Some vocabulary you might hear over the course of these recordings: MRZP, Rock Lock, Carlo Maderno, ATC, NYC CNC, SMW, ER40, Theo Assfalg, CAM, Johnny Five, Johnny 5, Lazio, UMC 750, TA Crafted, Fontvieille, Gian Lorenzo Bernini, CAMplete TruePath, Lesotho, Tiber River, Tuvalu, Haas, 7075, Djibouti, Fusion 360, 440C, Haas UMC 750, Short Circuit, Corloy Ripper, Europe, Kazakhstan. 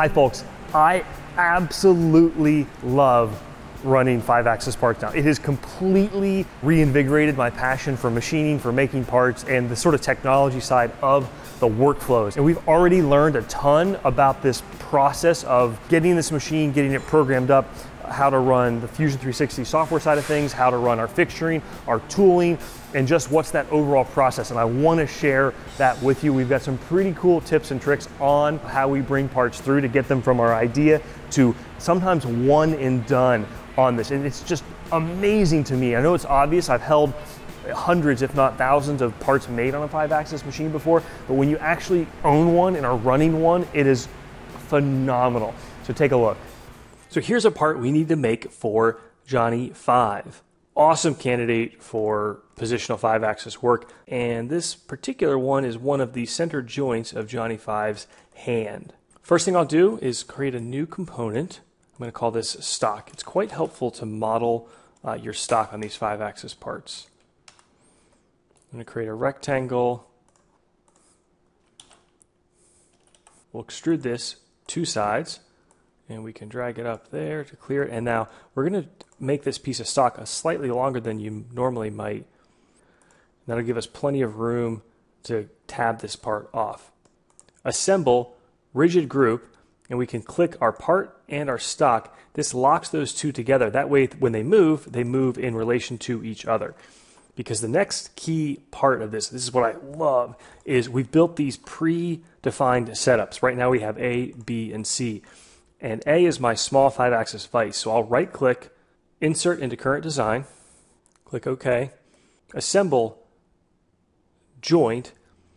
Hi folks, I absolutely love running 5-axis parts now. It has completely reinvigorated my passion for machining, for making parts, and the sort of technology side of the workflows. And we've already learned a ton about this process of getting this machine, getting it programmed up, how to run the Fusion 360 software side of things, how to run our fixturing, our tooling, and just what's that overall process. And I wanna share that with you. We've got some pretty cool tips and tricks on how we bring parts through to get them from our idea to sometimes one and done on this. And it's just amazing to me. I know it's obvious, I've held hundreds, if not thousands of parts made on a 5-axis machine before, but when you actually own one and are running one, it is phenomenal. So take a look. So here's a part we need to make for Johnny Five. Awesome candidate for positional 5-axis work. And this particular one is one of the center joints of Johnny Five's hand. First thing I'll do is create a new component. I'm gonna call this stock. It's quite helpful to model your stock on these 5-axis parts. I'm gonna create a rectangle. We'll extrude this two sides. And we can drag it up there to clear it. And now we're gonna make this piece of stock slightly longer than you normally might. That'll give us plenty of room to tab this part off. Assemble, rigid group, and we can click our part and our stock. This locks those two together. That way when they move in relation to each other. Because the next key part of this is what I love, is we've built these pre-defined setups. Right now we have A, B, and C. And A is my small 5-axis vise. So I'll right click, insert into current design, click OK, assemble joint,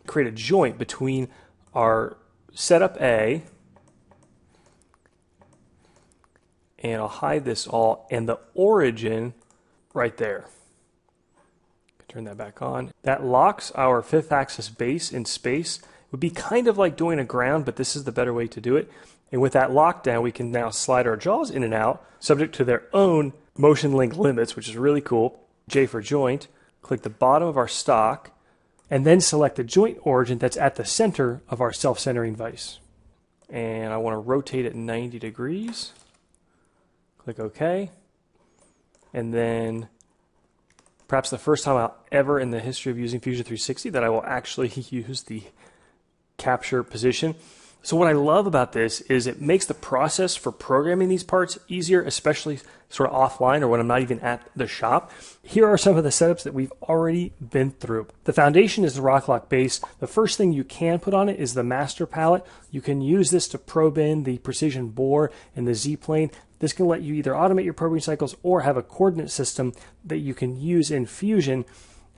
create a joint between our setup A, and I'll hide this all, and the origin right there. Turn that back on. That locks our 5th axis base in space. It would be kind of like doing a ground, but this is the better way to do it. And with that lockdown, we can now slide our jaws in and out, subject to their own motion link limits, which is really cool. J for joint, click the bottom of our stock, and then select the joint origin that's at the center of our self-centering vise. And I want to rotate it 90 degrees. Click OK. And then perhaps the first time I'll ever in the history of using Fusion 360 that I will actually use the capture position. So what I love about this is it makes the process for programming these parts easier, especially sort of offline or when I'm not even at the shop. Here are some of the setups that we've already been through. The foundation is the Rock Lock base. The first thing you can put on it is the master palette. You can use this to probe in the precision bore and the Z-plane. This can let you either automate your probing cycles or have a coordinate system that you can use in Fusion.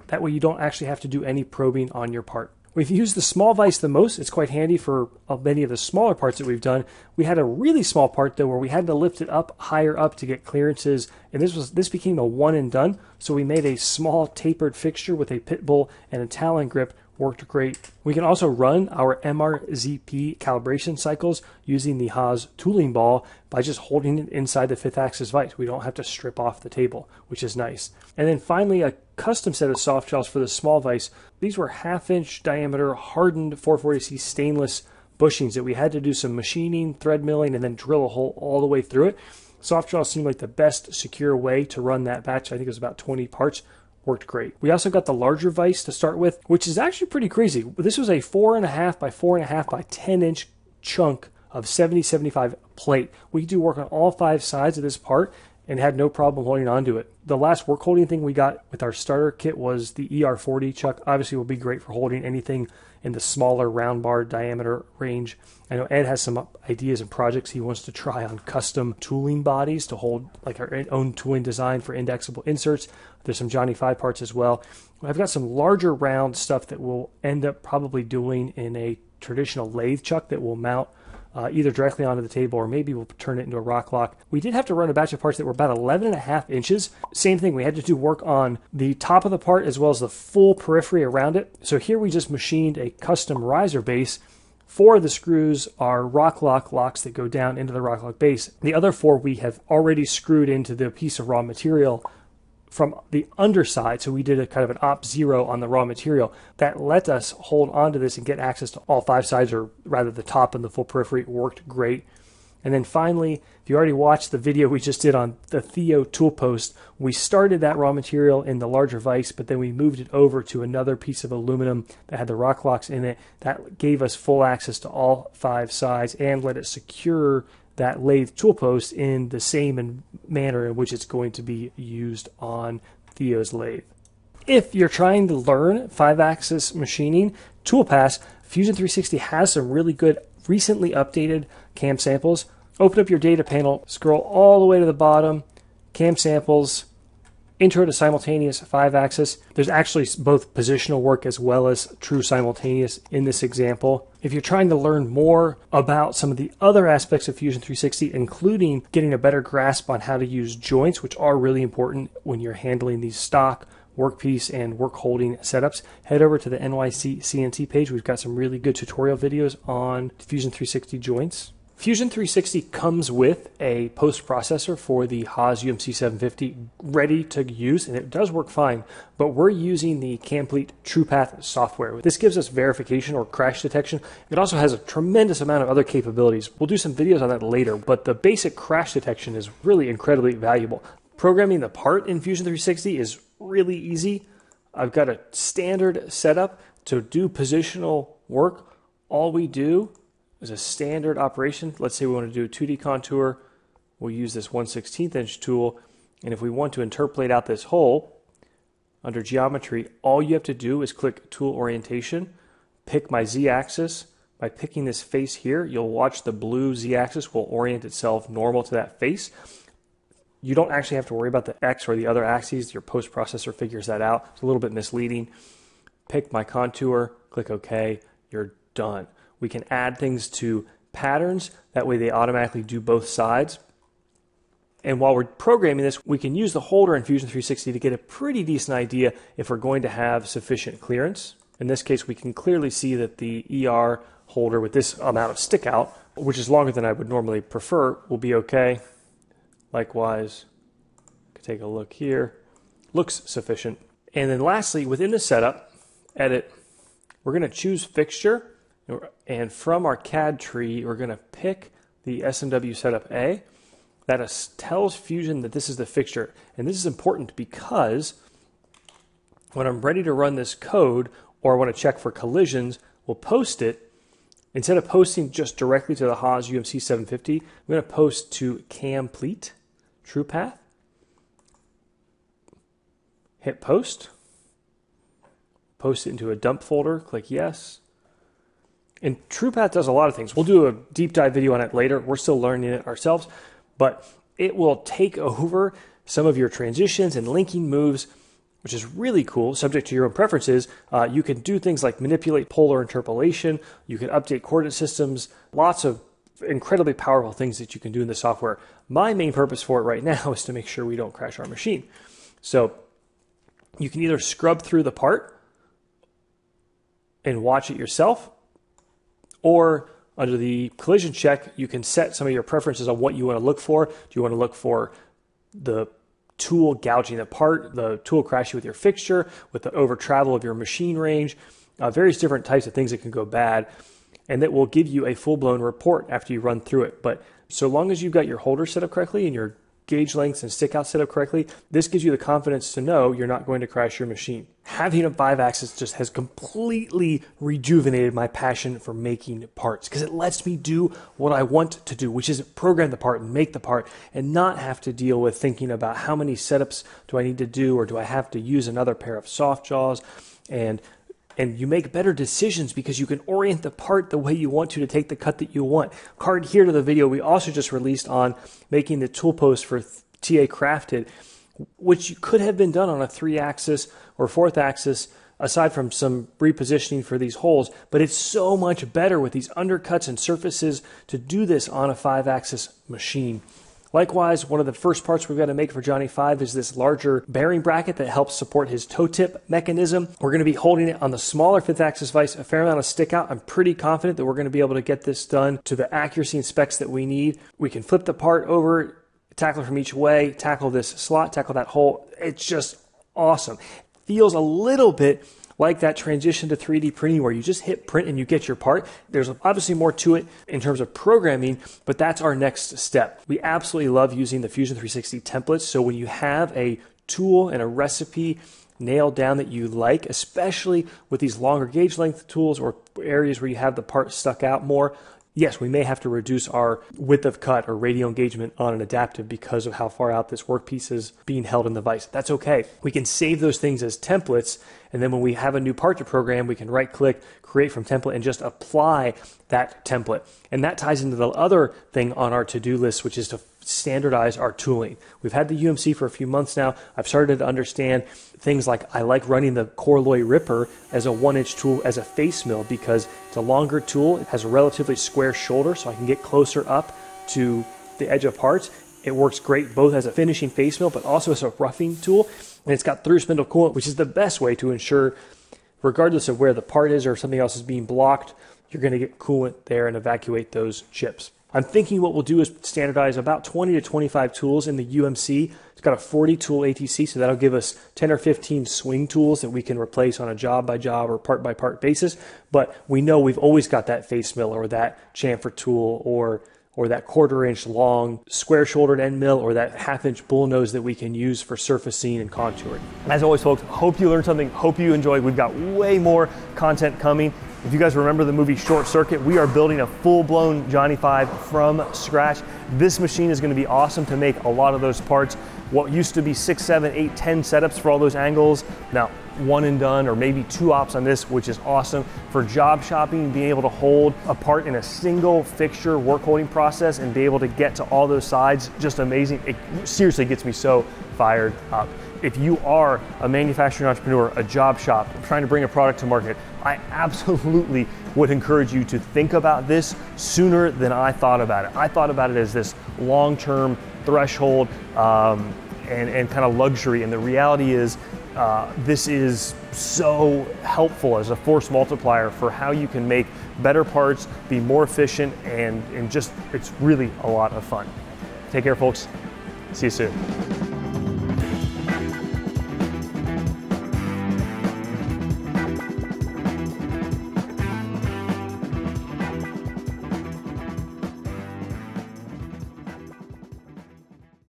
That way you don't actually have to do any probing on your part. We've used the small vise the most. It's quite handy for many of the smaller parts that we've done. We had a really small part though where we had to lift it up higher up to get clearances, and this became a one and done. So we made a small tapered fixture with a pit bull and a Talon grip. Worked great. We can also run our MRZP calibration cycles using the Haas tooling ball by just holding it inside the 5th axis vise. We don't have to strip off the table, which is nice. And then finally, a custom set of soft shells for the small vise. These were 1/2 inch diameter hardened 440C stainless bushings that we had to do some machining, thread milling, and then drill a hole all the way through it. Soft shells seemed like the best secure way to run that batch. I think it was about 20 parts. Worked great. We also got the larger vise to start with, which is actually pretty crazy. This was a 4.5 by 4.5 by 10 inch chunk of 7075 plate. We could do work on all 5 sides of this part and had no problem holding onto it. The last work holding thing we got with our starter kit was the ER40 chuck. Obviously will be great for holding anything in the smaller round bar diameter range. I know Ed has some ideas and projects he wants to try on custom tooling bodies to hold like our own tooling design for indexable inserts. There's some Johnny Five parts as well. I've got some larger round stuff that we'll end up probably doing in a traditional lathe chuck that will mount either directly onto the table, or maybe we'll turn it into a Rock Lock. We did have to run a batch of parts that were about 11.5 inches. Same thing, we had to do work on the top of the part as well as the full periphery around it. So here we just machined a custom riser base. 4 of the screws are Rock Lock locks that go down into the Rock Lock base. The other 4 we have already screwed into the piece of raw material from the underside, so we did a kind of an op 0 on the raw material that let us hold onto this and get access to all 5 sides, or rather the top and the full periphery. It worked great. And then finally, if you already watched the video we just did on the Theo tool post, we started that raw material in the larger vise, but then we moved it over to another piece of aluminum that had the rock locks in it. That gave us full access to all 5 sides and let it secure that lathe tool post in the same manner in which it's going to be used on Theo's lathe. If you're trying to learn 5-axis machining, ToolPath, Fusion 360 has some really good recently updated CAM samples. Open up your data panel, scroll all the way to the bottom, CAM samples, intro to simultaneous 5-axis. There's actually both positional work as well as true simultaneous in this example. If you're trying to learn more about some of the other aspects of Fusion 360, including getting a better grasp on how to use joints, which are really important when you're handling these stock, workpiece, and work holding setups, head over to the NYC CNC page. We've got some really good tutorial videos on Fusion 360 joints. Fusion 360 comes with a post-processor for the Haas UMC 750 ready to use, and it does work fine, but we're using the CAMplete TruePath software. This gives us verification or crash detection. It also has a tremendous amount of other capabilities. We'll do some videos on that later, but the basic crash detection is really incredibly valuable. Programming the part in Fusion 360 is really easy. I've got a standard setup to do positional work. All we do is a standard operation. Let's say we want to do a 2D contour. We'll use this 1/16" tool. And if we want to interpolate out this hole under geometry, all you have to do is click tool orientation, pick my z-axis. By picking this face here, you'll watch the blue z-axis will orient itself normal to that face. You don't actually have to worry about the X or the other axes. Your post-processor figures that out. It's a little bit misleading. Pick my contour, click OK, you're done. We can add things to patterns. That way they automatically do both sides. And while we're programming this, we can use the holder in Fusion 360 to get a pretty decent idea if we're going to have sufficient clearance. In this case, we can clearly see that the ER holder with this amount of stick out, which is longer than I would normally prefer, will be okay. Likewise, take a look here. Looks sufficient. And then lastly, within the setup, edit, we're going to choose fixture. And from our CAD tree, we're going to pick the SMW setup A. That tells Fusion that this is the fixture. And this is important because when I'm ready to run this code or I want to check for collisions, we'll post it. Instead of posting just directly to the Haas UMC 750, I'm going to post to CAMplete TruePath. Hit post. Post it into a dump folder. Click yes. And TruePath does a lot of things. We'll do a deep dive video on it later. We're still learning it ourselves, but it will take over some of your transitions and linking moves, which is really cool, subject to your own preferences. You can do things like manipulate polar interpolation. You can update coordinate systems. Lots of incredibly powerful things that you can do in the software. My main purpose for it right now is to make sure we don't crash our machine. So you can either scrub through the part and watch it yourself, or under the collision check, you can set some of your preferences on what you want to look for. Do you want to look for the tool gouging the part, the tool crashing with your fixture, with the over travel of your machine range, various different types of things that can go bad, and that will give you a full-blown report after you run through it. But so long as you've got your holder set up correctly and your gauge lengths and stick out set up correctly, this gives you the confidence to know you're not going to crash your machine. Having a 5-axis just has completely rejuvenated my passion for making parts, because it lets me do what I want to do, which is program the part and make the part, and not have to deal with thinking about how many setups do I need to do, or do I have to use another pair of soft jaws, and you make better decisions because you can orient the part the way you want to take the cut that you want. Card here to the video we also just released on making the tool post for TA Crafted, which could have been done on a 3-axis or 4th axis, aside from some repositioning for these holes, but it's so much better with these undercuts and surfaces to do this on a 5-axis machine. Likewise, one of the first parts we've got to make for Johnny 5 is this larger bearing bracket that helps support his toe tip mechanism. We're going to be holding it on the smaller 5th axis vise, a fair amount of stick out. I'm pretty confident that we're going to be able to get this done to the accuracy and specs that we need. We can flip the part over tackle from each way, tackle this slot, tackle that hole. It's just awesome. Feels a little bit like that transition to 3D printing where you just hit print and you get your part. There's obviously more to it in terms of programming, but that's our next step. We absolutely love using the Fusion 360 templates. So when you have a tool and a recipe nailed down that you like, especially with these longer gauge length tools or areas where you have the part stuck out more, yes, we may have to reduce our width of cut or radial engagement on an adaptive because of how far out this workpiece is being held in the vise. That's okay. We can save those things as templates, and then when we have a new part to program, we can right-click, create from template, and just apply that template. And that ties into the other thing on our to-do list, which is to standardize our tooling. We've had the UMC for a few months now. I've started to understand things like I like running the Corloy Ripper as a 1-inch tool as a face mill because it's a longer tool. It has a relatively square shoulder, so I can get closer up to the edge of parts. It works great both as a finishing face mill, but also as a roughing tool. And it's got through spindle coolant, which is the best way to ensure, regardless of where the part is or if something else is being blocked, you're going to get coolant there and evacuate those chips. I'm thinking what we'll do is standardize about 20 to 25 tools in the UMC. It's got a 40-tool ATC, so that'll give us 10 or 15 swing tools that we can replace on a job-by-job or part-by-part basis. But we know we've always got that face mill or that chamfer tool or that quarter-inch long square-shouldered end mill or that half-inch bull nose that we can use for surfacing and contouring. As always, folks, hope you learned something. Hope you enjoyed. We've got way more content coming. If you guys remember the movie Short Circuit, we are building a full-blown Johnny Five from scratch. This machine is going to be awesome to make a lot of those parts. What used to be 6, 7, 8, 10 setups for all those angles, now 1 and done, or maybe 2 ops on this, which is awesome. For job shopping, being able to hold a part in a single fixture work holding process and be able to get to all those sides, just amazing. It seriously gets me so fired up. If you are a manufacturing entrepreneur, a job shop, trying to bring a product to market, I absolutely would encourage you to think about this sooner than I thought about it. I thought about it as this long-term threshold and kind of luxury. And the reality is this is so helpful as a force multiplier for how you can make better parts, be more efficient, and just, it's really a lot of fun. Take care, folks. See you soon.